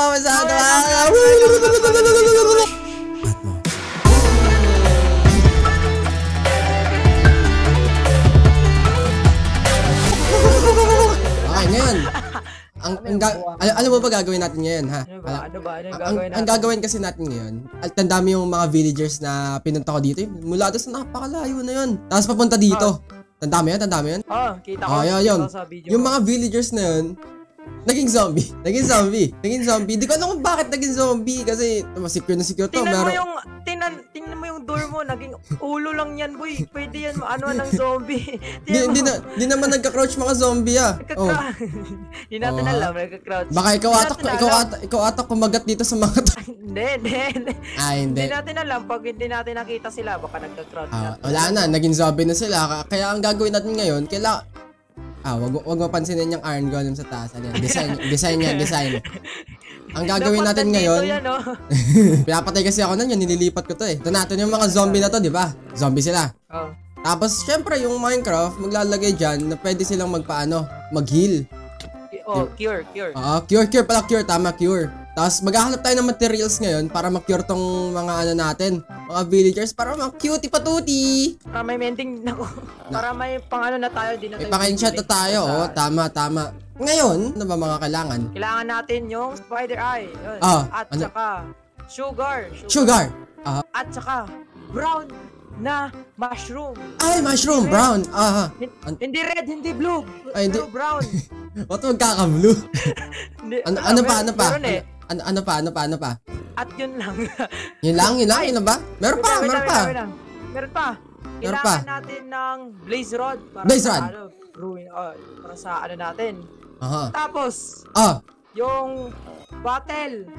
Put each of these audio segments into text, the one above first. Selamat Ano ba gagawin natin ngayon, ha? Ang gagawin kasi natin ngayon, at ang dami yung mga villagers na pinunta ko dito. Mula doon sa napakalayo na yun. Tapos papunta dito. Tandaan mo yun? Oo, kita ko. Yung mga villagers na yun, naging zombie. Di ko alam kung bakit naging zombie kasi masecure na secure to. Tingnan mo yung door mo, naging ulo lang yan, boy. Pwede yan, ano ng zombie. Di naman nagka-crouch mga zombie, ha? Di natin alam, nagka-crouch. Baka ikaw atak kumagat dito sa mga to. Hindi natin alam, pag hindi natin nakita sila, baka nagka-crouch na. Wala na, naging zombie na sila. Kaya ang gagawin natin ngayon, wag mapansinin yung iron golem sa taas. Design. Ang gagawin natin ngayon, pinapatay kasi ako nun, yun nililipat ko to eh. Ito natin yung mga zombie na to, di ba? Zombie sila. Tapos syempre yung Minecraft, maglalagay dyan na pwede silang mag-heal. Cure. Tapos maghahanap tayo ng materials ngayon para ma-cure tong mga mga villagers para ma-cutie patuti. Para may mending na ko. Para may pangano na tayo din natin. Pakain-shot na tayo, tama. Ngayon, ano ba mga kailangan? Kailangan natin yung spider eye. At saka sugar. At saka brown na mushroom. Ay, mushroom brown. Hindi red, hindi blue. Ay, hindi brown. Ba't magkaka-blue? Ano pa? At yun lang. Yun lang ba? Meron pa. Kailangan natin ng blaze rod. Para sa ano natin. Tapos, yung Bottle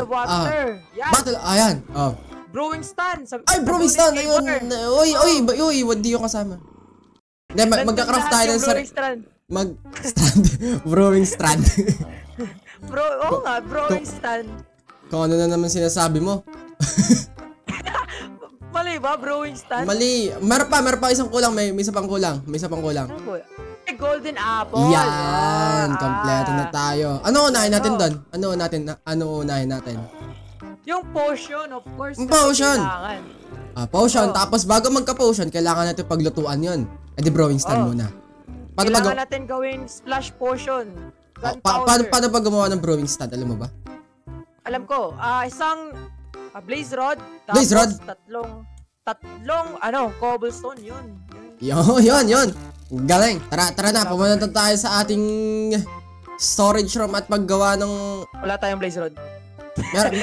of water. Ayan. Brewing stand. Ay, brewing stand. Uy, hindi yung kasama. Magka-craft tayo ng sarili. Brewing stand. Brewing stand. Kung ano na naman sinasabi mo. Mali ba, brewing stand? Mali. Meron pa isang kulang. May isa pang kulang. Golden apple. Yan. Kompleto na tayo. Ano unahin natin? Yung potion, of course. Potion. Potion. Tapos bago magka-potion, kailangan natin paglutuan yun. Di brewing stand muna. Kailangan natin gawin splash potion. Paano pa gumawa ng brewing stand? Alam mo ba? Alam ko. Isang blaze rod. Tatlong cobblestone. Yun. Galing. Tara na. Pumunta tayo sa ating storage room at paggawa ng... Wala tayong blaze rod.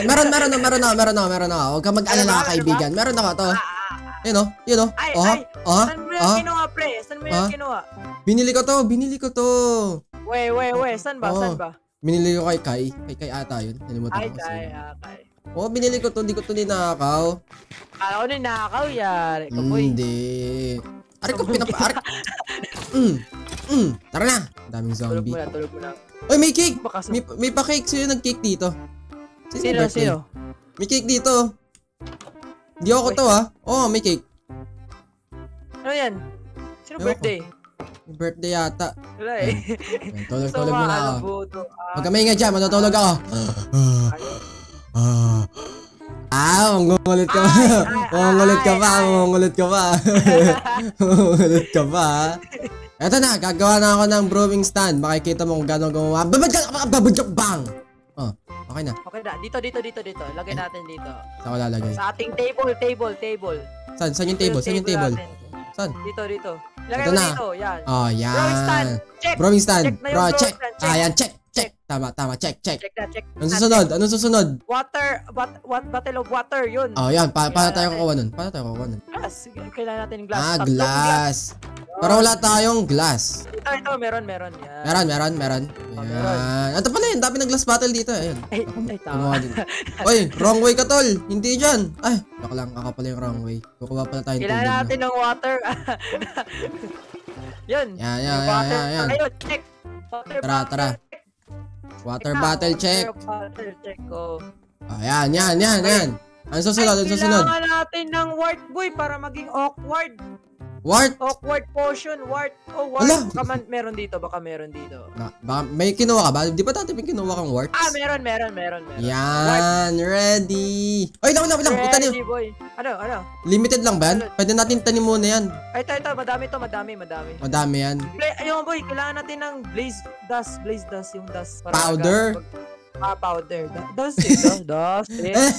Meron na. Huwag kang mag-alala, kaibigan. Meron ako to. You know. Saan mo yung kinuha, pre? Binili ko to. Wait. Saan ba? Binili ko kay Kai ata yun. Nalimutan ko. Binili ko to. Hindi ko to ninakaw. Kala ko ninakaw, yari ko po. Hindi. Ari ko pinapaarik. Tara na. Daming zombie. Tulog mo na. Oy, may cake! May pa-cake. Sino nag-cake dito? Sino? May cake dito. Di ako to, ha? May cake. Ano yan? Sino birthday? Birthday yata. Wala eh. Tulog mo na ako. Magkamahinga dyan, matutulog ako. Mangungulit ka pa. Eto na, gagawa na ako ng brewing stand. Makikita mo kung gano'ng gumawa. Babadyak bang! Okay na. Dito. Lagay natin dito. Saan ko lalagay? Sa ating table. Saan yung table? Saan? Dito. Lagay mo dito. Yan. Yan. Brewing stand. Check. Check. Tama. Check. Anong susunod? Bottle of water. Yun. Yan. Paano tayo kukuha nun? Glass. Kailangan natin yung glass. Glass. Para wala tayong glass. Ito, meron. Meron. Ayan. Ito pala yun, dami ng glass bottle dito. Ayan. Ay, tama. Uy, wrong way ka, tol. Hindi dyan. Ay, baka lang, kaka pala yung wrong way. Kukuha pala tayo ng tubig. Kailangan natin ng water. Yun. Yan. Ayun, check. Tara. Water bottle check. Ayan. Ang susunod. Kailangan natin ng wart, boy, para maging awkward. Wart! Awkward potion, wart! Oh, wart! Ala. Baka meron dito, baka meron dito. May kinuha ka ba? Di ba dati may kinuha kang warts? Ah, meron. Yan, wart. Ready! Ay, wait lang! Ready, boy! Ano? Limited lang ba yan? Pwede natin tanim muna yan. Ay, ito, madami. Madami yan. Ayun, boy, kailangan natin ng blaze dust, yung dust. Powder? Powder. Dust.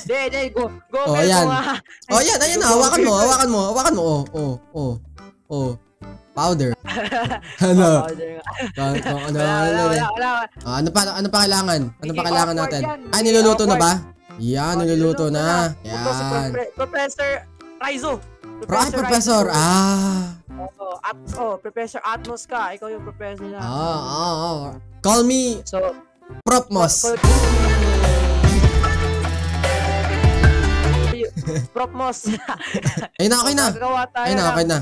Dey, go. Oh, yan. Oh, yan, ayan na. Hawakan mo. Oh. Powder. Ano? Ano pa kailangan natin? Ay, niluluto na ba? Yan, niluluto na. Yan. Professor Raizu. Professor. Professor Atmos ka. Ikaw yung professor na. Oo. Call me. So, Prof. Mos. Prof. Mos. Ayun na, okay na.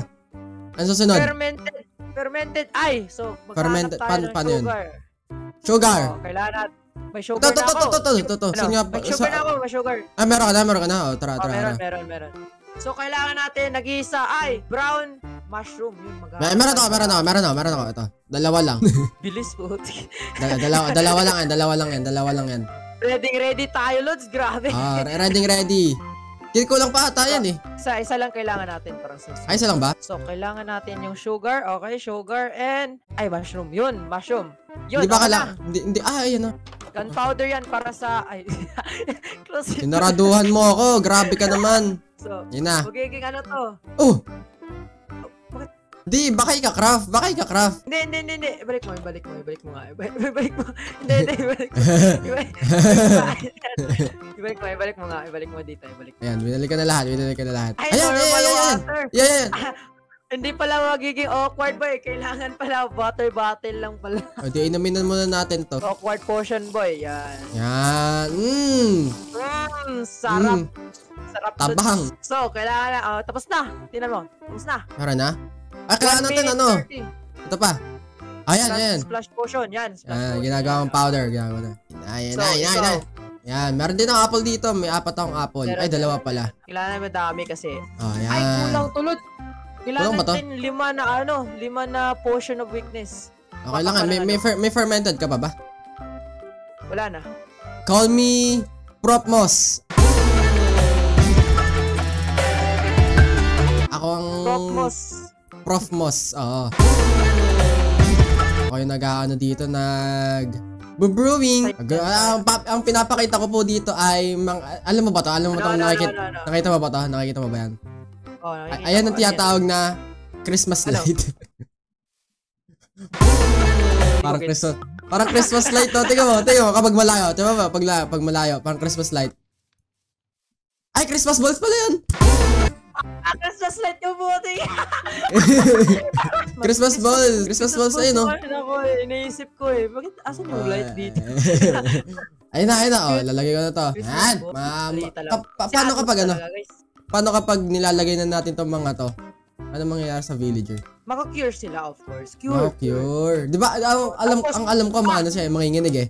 Ano susunod? Fermented. Ay, so maghanap tayo ng sugar. Sugar. Kailangan. May sugar na ako. May sugar na ako. Ah, meron ka na. O, tara. Meron. So, kailangan natin nag-iisa ay brown mushroom. Meron ako. Ito. Dalawa lang. Bilis po. Dalawa lang yan. Ready tayo, Lods. Grabe. Ready. Kit ko lang pa ata yan eh. Isa lang kailangan natin para sa. Ay, isa lang ba? So, kailangan natin yung sugar. Okay, sugar and ay mushroom. Yun, mushroom. Yun. Hindi ba kailangan? Hindi. Ah, ayun na. Gunpowder yan para sa ay. Close. Tinaraduhan mo ako. Grabe ka naman. So, yun na. Magiging ano to? Oh. Di, baka ika-craft. Hindi. Ibalik mo nga. Ayan, binalik ka na lahat. Ayan. Hindi pala magiging awkward, boy. Kailangan pala water bottle lang pala. O, di, inaminan muna natin to. Awkward potion, boy. Yan. Sarap. Tabang. So, kailangan na. Tapos na. Tingnan mo. Para na? Ah, kailangan natin ano? 30. Ito pa. Ayan. Splash potion, yan. Ginagawang powder. Ayan. Yan, meron din ang apple dito. May 4 akong apple. Ay, 2 pala. Kailangan may dami kasi. Ayan. Ay, kulang tulot. Kailangan natin 5 na ano. 5 na potion of weakness. Okay lang. May fermented ka pa ba? Wala na. Call me Prof. Mos. Prof. Mos. Oo. Ako yung nag-ano dito, nag-brewing. Ang pinapakita ko po dito ay, alam mo ba ito? Nakita mo ba yan? Oo, nakikita ko. Ayan ang tiyatawag na Christmas light. Parang Christmas light. Tingnan mo, kapag malayo. Tingnan mo, pag malayo. Parang Christmas light. Ay, Christmas balls pala yun! Christmas light yung buti. Christmas balls ayun no? Iniisip ko eh. Bakit asan yung light dito? Ayun na. Oh, lalagay ko na to. Yan. Paano kapag nilalagay na natin tong mga to? Ano mangyayari sa villager? Mako-cure sila, of course. Mako-cure. Di ba? Alam ko maano siya, manginginig eh.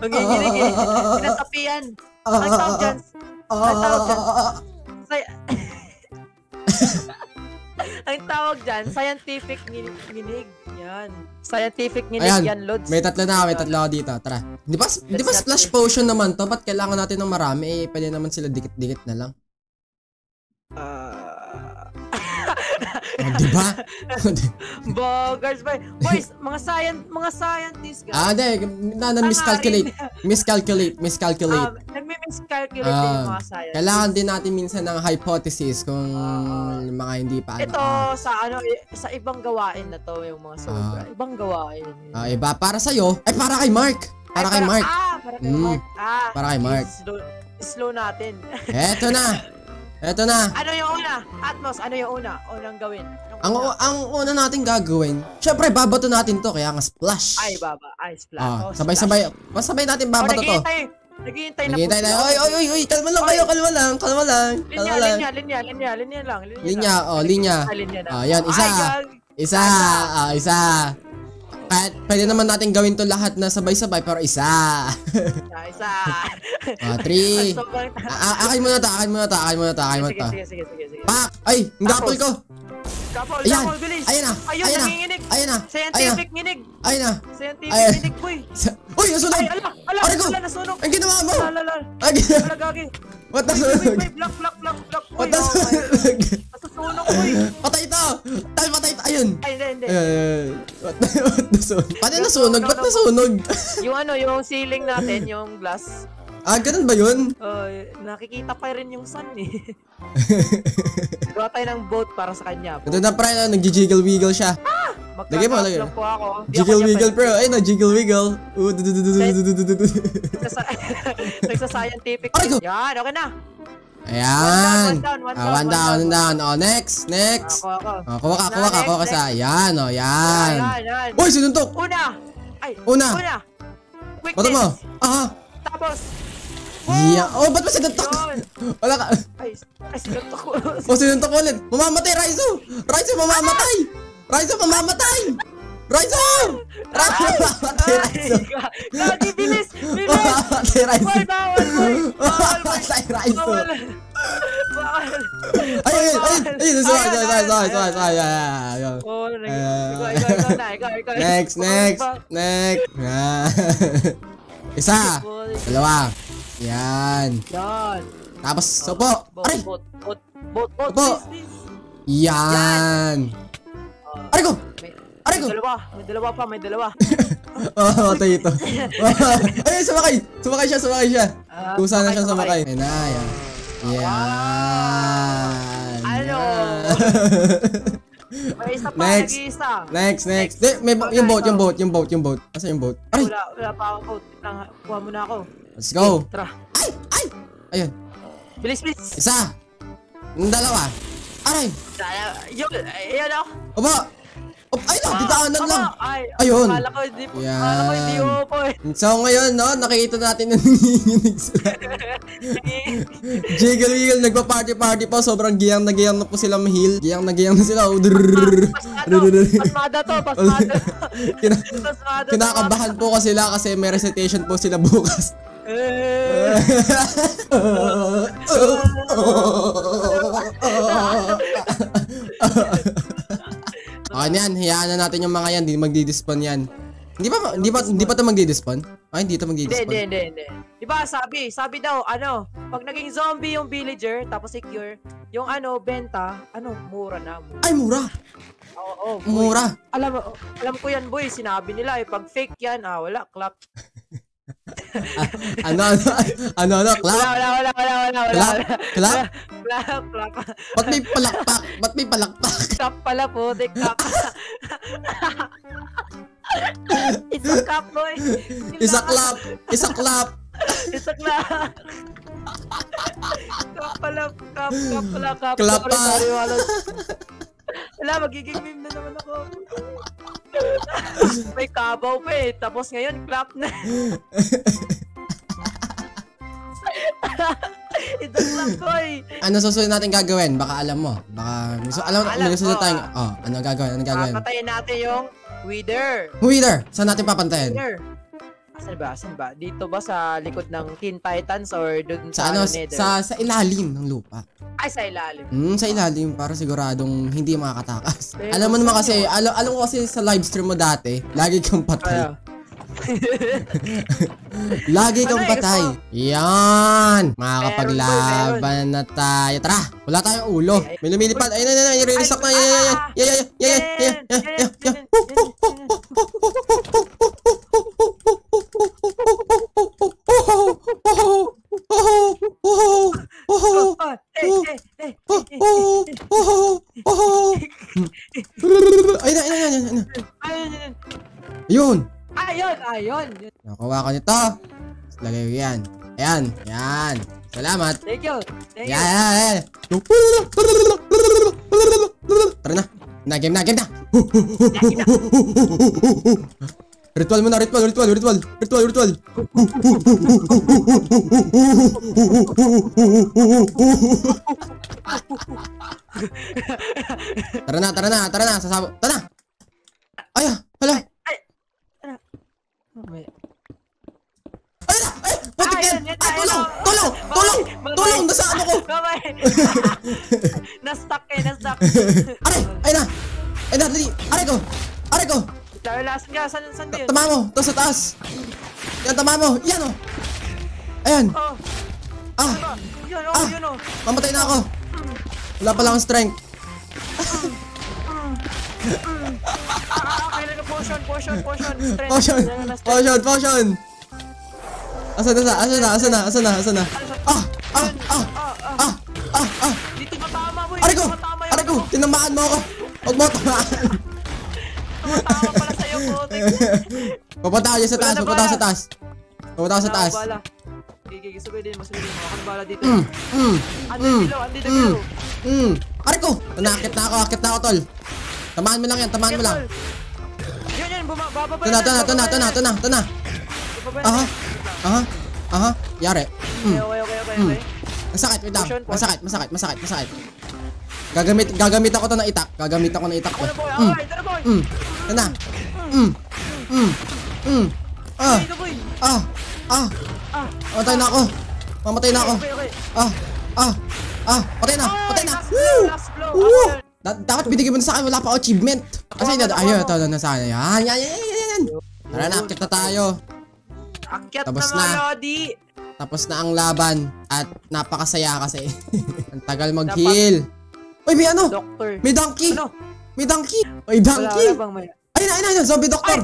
Manginginig eh. Sinasapian. Ang tawag dyan, scientific nginig. Yan. Scientific nginig yan, Lods. May tatlo dito. Tara. Di ba splash potion naman to? Ba't kailangan natin ng marami? Eh, pwede naman sila dikit-dikit na lang. Diba? Boggers, boys, mga scientists guys. Miscalculate. Nagmi-miscalculate yung mga science. Kailangan din natin minsan ng hypothesis kung mga hindi pa ano. Ito sa ibang gawain na to yung mga sobra. Ibang gawain. Iba para sa iyo. Ay, para kay Mark. Para kay Mark. Slow natin. Eto na. Ano yung una? Atmos, ano yung una? Unang gawin. Ang una natin gagawin. Syempre babato natin to kaya nga splash. Splash. Sabay natin babato to. Naghihintay na. Oy, kalma lang. Linya lang. Ayan, isa. Pwede naman natin gawin to lahat na sabay-sabay pero isa. 3. Akin muna ta. Sige. Ah, ay, gapol ko. Gapol, gapol, bilis. Ayun na, ayun na, ayun na. Scientific nginig. Ayun na. Scientific nginig, boy. Uy, nasunog. Ay, ala, ala, ala, nasunog. Ang ginawa mo. Ala, ala, ala. What nasunog? Block, block, block, block. What nasunog? Nasunog, boy. Patay ito. Tayo, patay ito. Ayun. Ay, hindi, hindi. What nasunog? Paano nasunog? Ba't nasunog? Yung ano, yung ceiling natin, yung glass. Ah, ganun ba yun? Nakikita pa rin yung sun eh. Gawa tayo ng boat para sa kanya. Ito na pre, nag-jiggle-wiggle siya. Ah! Magkakakak lang po ako. Jiggle-wiggle pre, ayun na, jiggle-wiggle. Nagsascientific. Yan, okay na. Ayan. One down, one down. O, next, next. Kuha ka, kuha ka, kuha ka sa. Ayan, o, yan. Uy, sinuntok! Una! Ay, una! Quickness! Bato mo! Aha! Tapos! Yeah. Oh, ba't ba sinuntok? Wala ka. Ay, sinuntok ko. Oh, sinuntok ko ulit. Mamamatay, Raizu! Raizu, mamamatay! Raizu, mamamatay! Raizu! Raizu, mamamatay, Raizu! Lagi, bilis! Bilis! Mamamatay, Raizu! Bawal, bawal, boy! Bawal, boy! Raizu! Bawal! Bawal! Ayun, ayun, ayun! Sorry, sorry, sorry, sorry, sorry! Oh, ikaw na, ikaw, ikaw! Next, next, next! Isa! Dalawa! Yan. Yan. Tapos, sopo. Aray! Sopo. Yan. Aray ko! Aray ko! May dalawa pa, may dalawa. Oo, ito ito. Ayun, sumakay! Sumakay siya, sumakay siya. Kusa na siya, sumakay. Ayun na, yan. Yan. Ano? May isa pa, nag-iisa. Next, next. Yung boat, yung boat, yung boat, yung boat. Asa yung boat? Aray! Wala pa akong boat. Kuha muna ako. Let's go! Ay! Ay! Ayun! Bilis! Bilis! Isa! Yung dalawa! Aray! Yung... Ayan ako! Opo! Ay lang! Ditaanan lang! Ayun! Akala ko hindi upo eh! So ngayon no, nakikita natin na nanginginig sila. Jiggle wiggle! Nagpa-party-party pa! Sobrang giyang na po sila mahil. Giyang na sila! Pasmada to! Pasmada! Kinakabahan po kasi sila kasi may recitation po sila bukas. Okay na yan, hayaan na natin yung mga yan, hindi magdi-dispawn yan. Hindi pa ito magdi-dispawn? Ay, hindi ito magdi-dispawn. Hindi. Diba, sabi daw, ano, pag naging zombie yung villager, tapos secure, yung ano, benta, ano, mura na. Ay, mura! Oo, mura! Alam ko yan, boy, sinabi nila, eh, pag fake yan, ah, wala, clap. Ano, clap? Clap. Ba't may palakpak? Clap pala po, de clap. Isang clap, boy. Isang clap. Clap pala. Clap pa. Wala, magiging meme na naman ako. May kabaw pa eh. Tapos ngayon, clap na. Ito clap ko eh. Ano susunod natin gagawin? Baka alam mo. Baka... alam mo susunod tayong... Oh, ano gagawin? Ano gagawin? Patayin natin yung Wither. Wither? Saan natin papantayin? Wither. Asan ba? Dito ba sa likod ng King Titans or doon sa ano, Nether? Sa ilalim ng lupa. Ay, sa ilalim. Sa ilalim para siguradong hindi makakatakas. Pero alam mo naman kasi, alam ko kasi sa live stream mo dati, lagi kang patay. Lagi kang patay. Yan! Makakapaglaban na tayo. Tara! Wala tayong ulo. May lumilipad. Ayun na. I-restock na. Yan. Ayun! Nakuha ko nito! Lagay ko yan. Ayan! Salamat! Thank you! Ayan! Tara na! Game na! Ritual mo na! Ritual! Tara na! Sasabot! Tara na! Ay! Hala! Ayun na! Ay! Putik yan! Ay, tulong! Tulong! Tulong! Tulong! Nasa ano ko! Babay! Nastuck eh! Nastuck! Aray! Ay na! Ay na! Aray ko! Aray ko! Lasan ka! San yun? Tama mo! Ito sa taas! Yan! Tama mo! Yan o! Ayan! Ah! Ah! Mamatay na ako! Wala pala akong strength! Kailan ko potion! Potion! Potion! Potion! Potion! Potion! Asa na? Ah! Dito ba tama mo yun? Aray ko! Tinamaan mo ako! Huwag mo tamaan! Tumatama pala sa'yo, protek! Papunta ako dyan sa taas! Papunta ako sa taas! Okay, sugay din mo. Ako nabala dito. Andito, aray ko! Nakakit na ako, tol! Tamaan mo lang yan! Yun, bumababa yun! Ito na! Aha. Yari. Okay. Masakit. Gagamit ako to ng itak. Ko. Tana. Mamatay na ako. Patay na. Dapat binigay mo na sa akin. Wala pa achievement. Kasi ayun, tawag na sana. Yan. Tara na, kita tayo. Akyat tapos na mga Lodi. Tapos na ang laban. At napakasaya kasi. Ang tagal mag-heal. Uy, may ano? Doctor. May donkey. Ano? May donkey. Ayun na. Zombie doctor.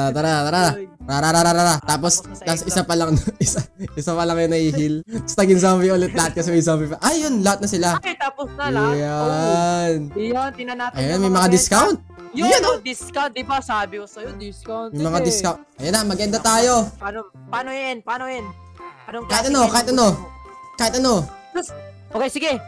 Tara. Tapos isa pa lang yung nai-heal. Tapos naging zombie ulit lahat kasi may zombie pa. Ayun, lahat na sila. Ay, tapos na lahat. Ayan, tinanatang na mga benta. May mga discount. Yun o, discount. Di ba sabi ko sa'yo, discount. May mga discount. Ayan na, mag-enda tayo. Paano yun? Kahit ano. Okay, sige.